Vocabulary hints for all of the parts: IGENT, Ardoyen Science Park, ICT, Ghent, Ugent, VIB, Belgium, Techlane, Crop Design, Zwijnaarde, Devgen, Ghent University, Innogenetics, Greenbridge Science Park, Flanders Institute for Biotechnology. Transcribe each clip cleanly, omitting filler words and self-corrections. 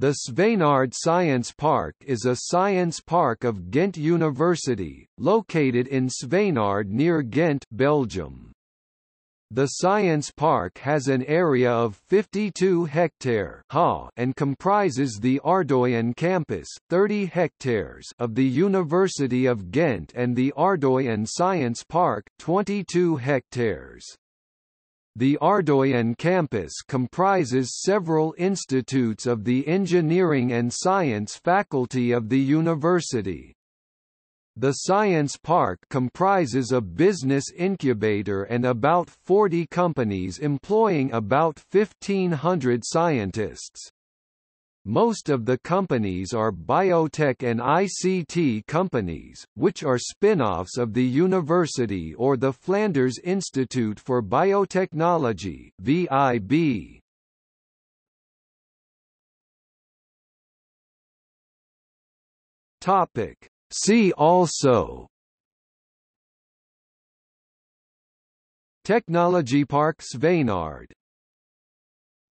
The Zwijnaarde Science Park is a science park of Ghent University, located in Zwijnaarde near Ghent, Belgium. The science park has an area of 52 hectares and comprises the Ardoyen campus, 30 hectares of the University of Ghent and the Ardoyen Science Park, 22 hectares. The Ardoyen campus comprises several institutes of the engineering and science faculty of the university. The science park comprises a business incubator and about 40 companies employing about 1,500 scientists. Most of the companies are biotech and ICT companies, which are spin-offs of the university or the Flanders Institute for Biotechnology (VIB). Topic. See also: Technologiepark Zwijnaarde,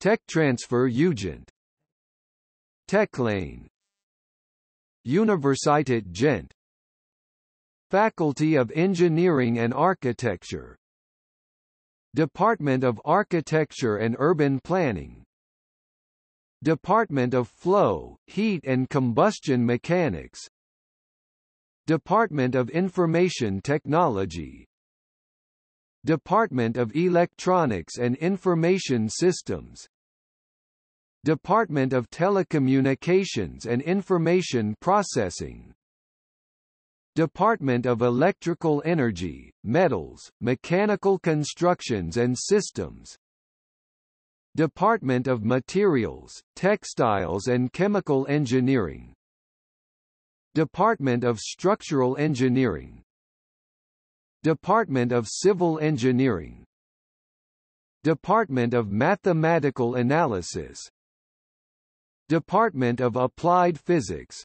Techtransfer Ugent, Techlane, Universiteit Gent, Faculty of Engineering and Architecture, Department of Architecture and Urban Planning, Department of Flow, Heat and Combustion Mechanics, Department of Information Technology, Department of Electronics and Information Systems, Department of Telecommunications and Information Processing, Department of Electrical Energy, Metals, Mechanical Constructions and Systems, Department of Materials, Textiles and Chemical Engineering, Department of Structural Engineering, Department of Civil Engineering, Department of Mathematical Analysis, Department of Applied Physics,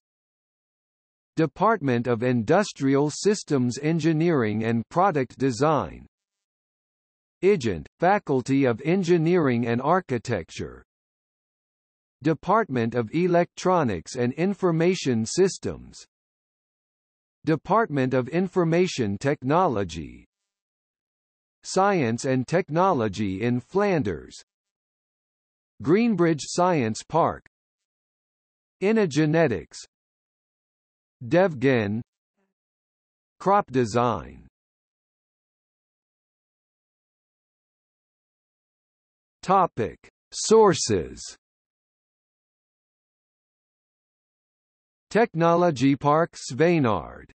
Department of Industrial Systems Engineering and Product Design, IGENT, Faculty of Engineering and Architecture, Department of Electronics and Information Systems, Department of Information Technology, Science and Technology in Flanders, Greenbridge Science Park, Innogenetics, Devgen, Crop Design. Topic. Sources: Technologiepark Zwijnaarde.